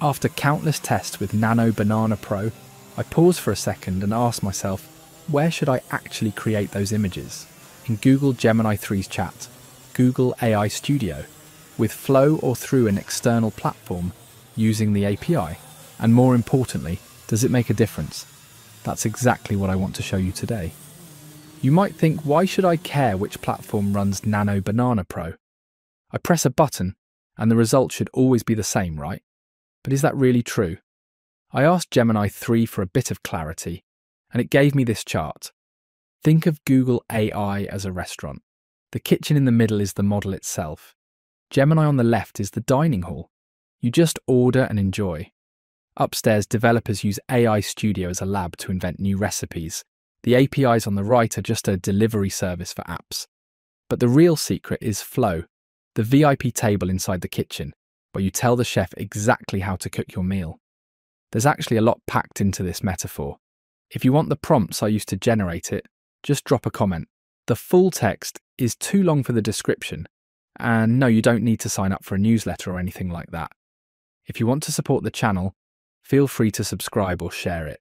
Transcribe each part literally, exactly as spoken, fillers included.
After countless tests with Nano Banana Pro, I paused for a second and asked myself, where should I actually create those images? In Google Gemini three's chat, Google A I Studio, with Flow or through an external platform using the A P I? And more importantly, does it make a difference? That's exactly what I want to show you today. You might think, why should I care which platform runs Nano Banana Pro? I press a button and the result should always be the same, right? But is that really true? I asked Gemini three for a bit of clarity, and it gave me this chart. Think of Google A I as a restaurant. The kitchen in the middle is the model itself. Gemini on the left is the dining hall. You just order and enjoy. Upstairs, developers use A I Studio as a lab to invent new recipes. The A P Is on the right are just a delivery service for apps. But the real secret is Flow, the V I P table inside the kitchen, where you tell the chef exactly how to cook your meal. There's actually a lot packed into this metaphor. If you want the prompts I used to generate it, just drop a comment. The full text is too long for the description, and no, you don't need to sign up for a newsletter or anything like that. If you want to support the channel, feel free to subscribe or share it.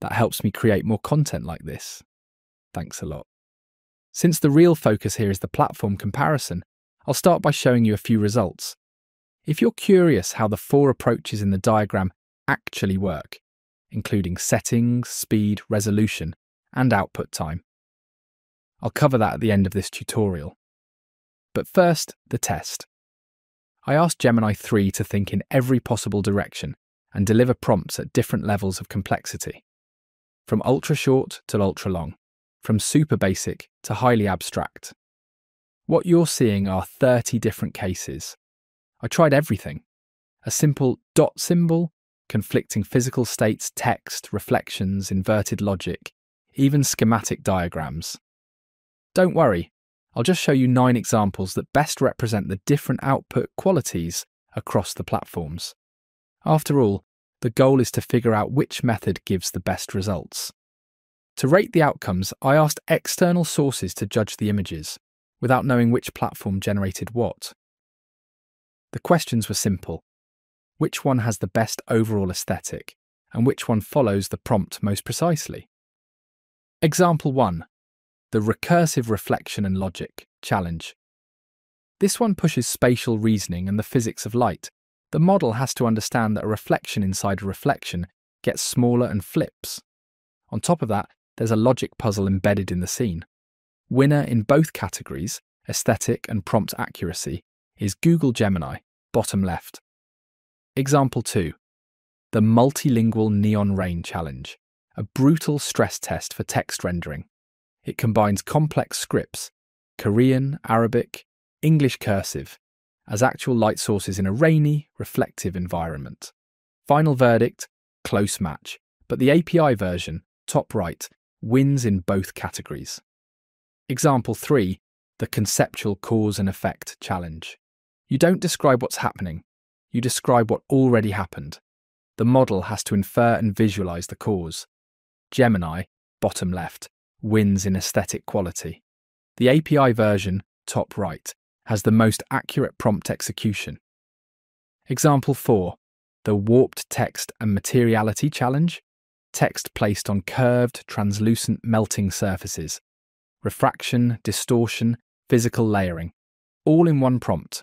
That helps me create more content like this. Thanks a lot. Since the real focus here is the platform comparison, I'll start by showing you a few results. If you're curious how the four approaches in the diagram actually work, including settings, speed, resolution, and output time. I'll cover that at the end of this tutorial. But first, the test. I asked Gemini three to think in every possible direction and deliver prompts at different levels of complexity, from ultra short to ultra long, from super basic to highly abstract. What you're seeing are thirty different cases. I tried everything. A simple dot symbol, conflicting physical states, text, reflections, inverted logic, even schematic diagrams. Don't worry, I'll just show you nine examples that best represent the different output qualities across the platforms. After all, the goal is to figure out which method gives the best results. To rate the outcomes, I asked external sources to judge the images, without knowing which platform generated what. The questions were simple. Which one has the best overall aesthetic, and which one follows the prompt most precisely? Example one. The recursive reflection and logic challenge. This one pushes spatial reasoning and the physics of light. The model has to understand that a reflection inside a reflection gets smaller and flips. On top of that, there's a logic puzzle embedded in the scene. Winner in both categories, aesthetic and prompt accuracy, is Google Gemini, bottom left. Example two. The multilingual neon rain challenge, a brutal stress test for text rendering. It combines complex scripts, Korean, Arabic, English cursive, as actual light sources in a rainy, reflective environment. Final verdict, close match, but the A P I version, top right, wins in both categories. Example three, the conceptual cause and effect challenge. You don't describe what's happening, you describe what already happened. The model has to infer and visualize the cause. Gemini, bottom left, wins in aesthetic quality. The A P I version, top right, has the most accurate prompt execution. Example four. The warped text and materiality challenge. Text placed on curved, translucent, melting surfaces. Refraction, distortion, physical layering. All in one prompt.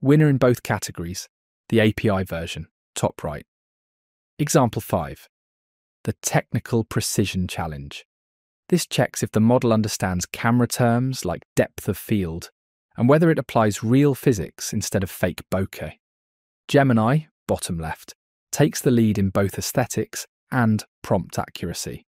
Winner in both categories. The A P I version, top right. Example five. The technical precision challenge. This checks if the model understands camera terms like depth of field, and whether it applies real physics instead of fake bokeh. Gemini, bottom left, takes the lead in both aesthetics and prompt accuracy.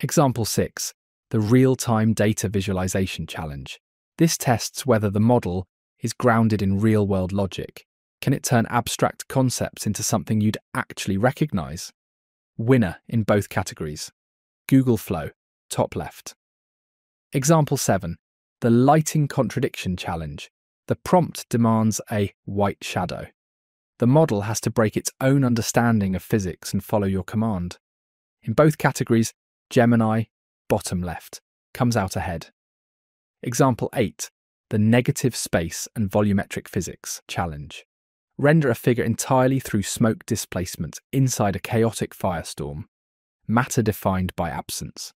Example six. The real-time data visualization challenge. This tests whether the model is grounded in real-world logic. Can it turn abstract concepts into something you'd actually recognize? Winner in both categories. Google Flow, top left. Example seven. The lighting contradiction challenge. The prompt demands a white shadow. The model has to break its own understanding of physics and follow your command. In both categories, Gemini, bottom left, comes out ahead. Example eight. The negative space and volumetric physics challenge. render a figure entirely through smoke displacement inside a chaotic firestorm, matter defined by absence.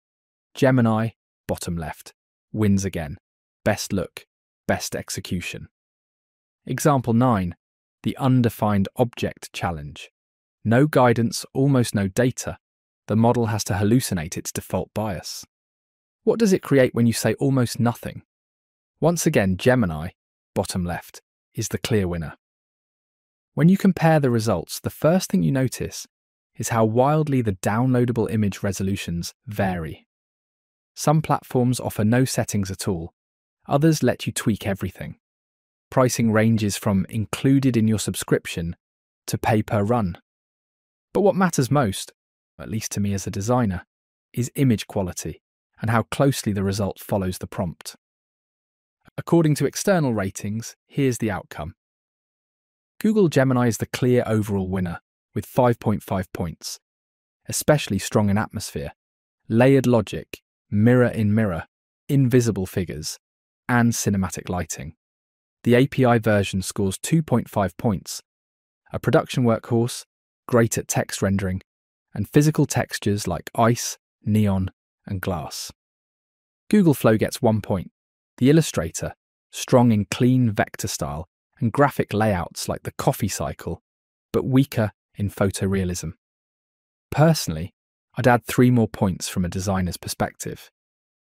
Gemini, bottom left, wins again. Best look, best execution. Example nine, the undefined object challenge. No guidance, almost no data. The model has to hallucinate its default bias. What does it create when you say almost nothing? Once again, Gemini, bottom left, is the clear winner. When you compare the results, the first thing you notice is how wildly the downloadable image resolutions vary. Some platforms offer no settings at all. Others let you tweak everything. Pricing ranges from included in your subscription to pay per run. But what matters most, at least to me as a designer, is image quality and how closely the result follows the prompt. According to external ratings, here's the outcome. Google Gemini is the clear overall winner with five point five points, especially strong in atmosphere, layered logic, mirror in mirror, invisible figures, and cinematic lighting. The A P I version scores two point five points, a production workhorse, great at text rendering, and physical textures like ice, neon, and glass. Google Flow gets one point. The Illustrator, strong in clean vector style and graphic layouts like the coffee cycle, but weaker in photorealism. Personally, I'd add three more points from a designer's perspective.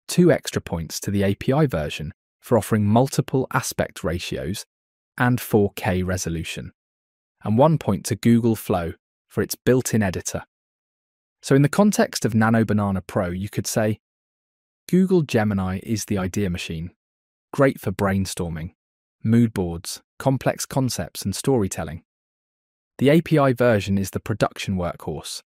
Two extra points to the A P I version for offering multiple aspect ratios and four K resolution. And one point to Google Flow for its built-in editor. So in the context of Nano Banana Pro, you could say, Google Gemini is the idea machine. Great for brainstorming, mood boards, complex concepts and storytelling. The A P I version is the production workhorse.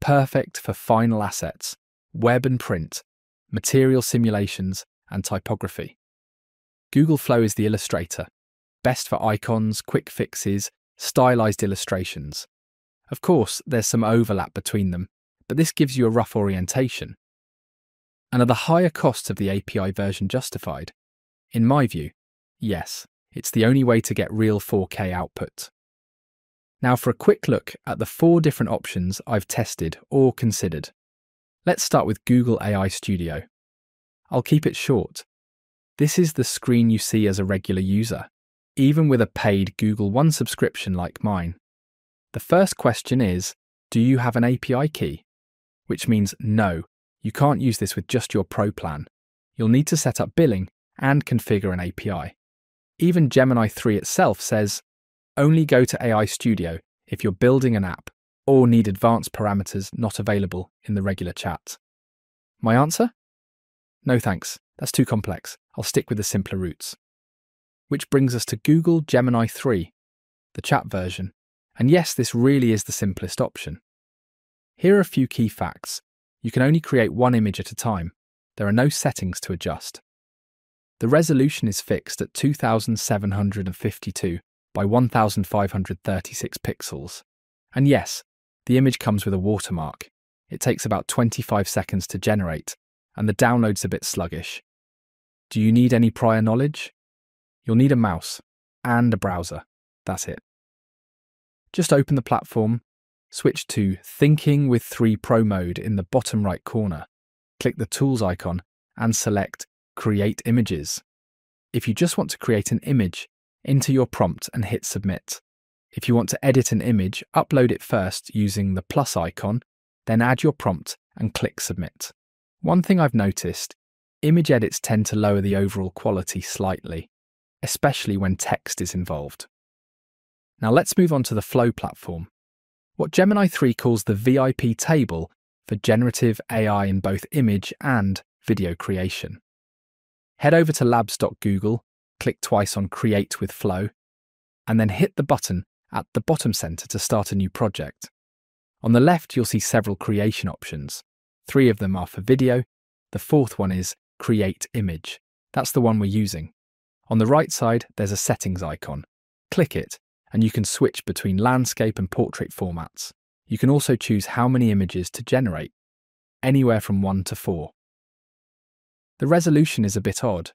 Perfect for final assets, web and print, material simulations and typography. Google Flow is the illustrator. Best for icons, quick fixes, stylized illustrations. Of course, there's some overlap between them, but this gives you a rough orientation. And are the higher costs of the A P I version justified? In my view, yes, it's the only way to get real four K output. Now for a quick look at the four different options I've tested or considered. Let's start with Google A I Studio. I'll keep it short. This is the screen you see as a regular user, even with a paid Google One subscription like mine. The first question is, do you have an A P I key? Which means no, you can't use this with just your Pro plan. You'll need to set up billing and configure an A P I. Even Gemini three itself says, only go to A I Studio if you're building an app or need advanced parameters not available in the regular chat. My answer? No thanks, that's too complex. I'll stick with the simpler routes. Which brings us to Google Gemini three, the chat version. And yes, this really is the simplest option. Here are a few key facts. You can only create one image at a time. There are no settings to adjust. The resolution is fixed at two thousand seven hundred fifty-two by one thousand five hundred thirty-six pixels. And yes, the image comes with a watermark. It takes about twenty-five seconds to generate, and the download's a bit sluggish. Do you need any prior knowledge? You'll need a mouse and a browser. That's it. Just open the platform, switch to Thinking with three Pro mode in the bottom right corner, click the Tools icon and select Create Images. If you just want to create an image, enter your prompt and hit Submit. If you want to edit an image, upload it first using the plus icon, then add your prompt and click Submit. One thing I've noticed, image edits tend to lower the overall quality slightly, especially when text is involved. Now let's move on to the Flow platform. What Gemini three calls the V I P table for generative A I in both image and video creation. Head over to labs dot google, click twice on Create with Flow, and then hit the button at the bottom center to start a new project. On the left, you'll see several creation options. Three of them are for video. The fourth one is Create Image. That's the one we're using. On the right side, there's a settings icon. Click it, and you can switch between landscape and portrait formats. You can also choose how many images to generate, anywhere from one to four. The resolution is a bit odd.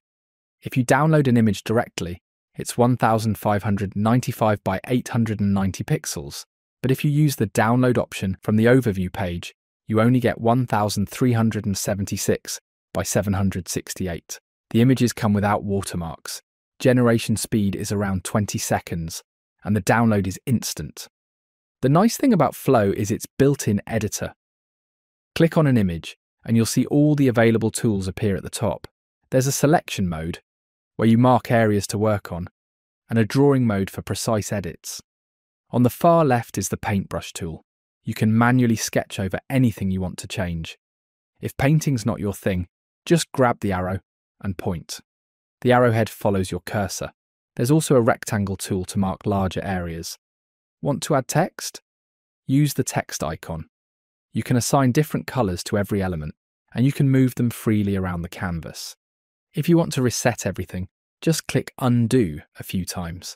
If you download an image directly, It's one thousand five hundred ninety-five by eight hundred ninety pixels, but if you use the download option from the overview page, you only get one thousand three hundred seventy-six by seven hundred sixty-eight. The images come without watermarks. Generation speed is around twenty seconds, and the download is instant. The nice thing about Flow is its built-in editor. Click on an image, and you'll see all the available tools appear at the top. There's a selection mode, where you mark areas to work on, and a drawing mode for precise edits. On the far left is the paintbrush tool. You can manually sketch over anything you want to change. If painting's not your thing, just grab the arrow and point. The arrowhead follows your cursor. There's also a rectangle tool to mark larger areas. Want to add text? Use the text icon. You can assign different colors to every element, and you can move them freely around the canvas. If you want to reset everything, just click undo a few times.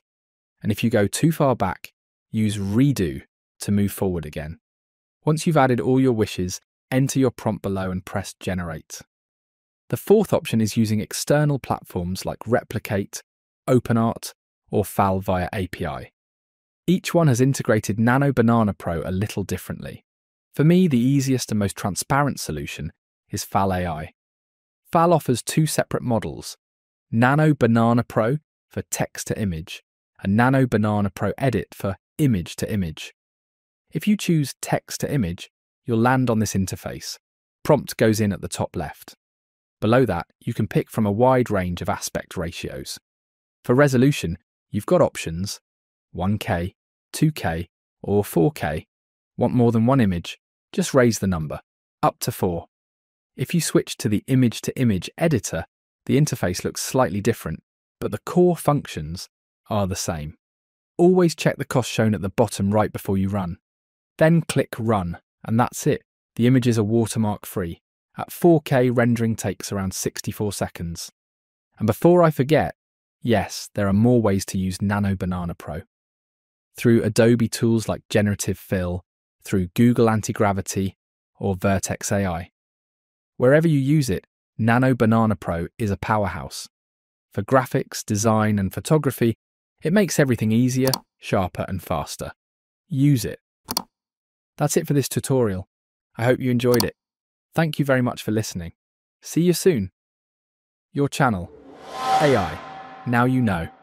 And if you go too far back, use redo to move forward again. Once you've added all your wishes, enter your prompt below and press generate. The fourth option is using external platforms like Replicate, OpenArt, or Fal via A P I. Each one has integrated Nano Banana Pro a little differently. For me, the easiest and most transparent solution is Fal A I. Fal offers two separate models, Nano Banana Pro for text-to-image and Nano Banana Pro Edit for image-to-image. If you choose text-to-image, you'll land on this interface. Prompt goes in at the top left. Below that, you can pick from a wide range of aspect ratios. For resolution, you've got options one K, two K, or four K. Want more than one image? Just raise the number, up to four. If you switch to the image-to-image editor, the interface looks slightly different, but the core functions are the same. Always check the cost shown at the bottom right before you run. Then click Run, and that's it. The images are watermark-free. At four K, rendering takes around sixty-four seconds. And before I forget, yes, there are more ways to use Nano Banana Pro. Through Adobe tools like Generative Fill, through Google Anti-Gravity, or Vertex A I. Wherever you use it, Nano Banana Pro is a powerhouse. For graphics, design, and photography, it makes everything easier, sharper, and faster. Use it. That's it for this tutorial. I hope you enjoyed it. Thank you very much for listening. See you soon. Your channel, A I. Now you know.